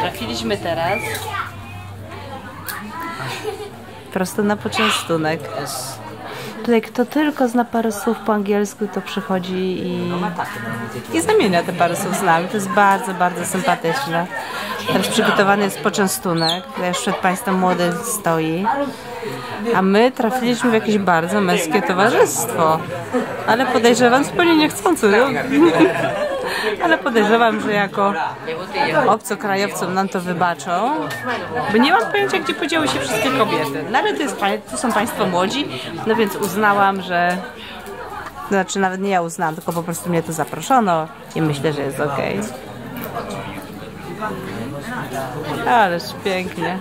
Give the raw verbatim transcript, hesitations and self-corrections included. Trafiliśmy teraz prosto na poczęstunek. Tutaj kto tylko zna parę słów po angielsku, to przychodzi i, i zamienia te parę słów z nami. To jest bardzo, bardzo sympatyczne. Teraz przygotowany jest poczęstunek. Tutaj już przed Państwem młody stoi. A my trafiliśmy w jakieś bardzo męskie towarzystwo. Ale podejrzewam, zupełnie niechcący. No. Ale podejrzewam, że jako obcokrajowcom nam to wybaczą, bo nie mam pojęcia, gdzie podziały się wszystkie kobiety. Nawet tu są Państwo młodzi, no więc uznałam, że... Znaczy nawet nie ja uznałam, tylko po prostu mnie tu zaproszono i myślę, że jest ok. Ależ pięknie.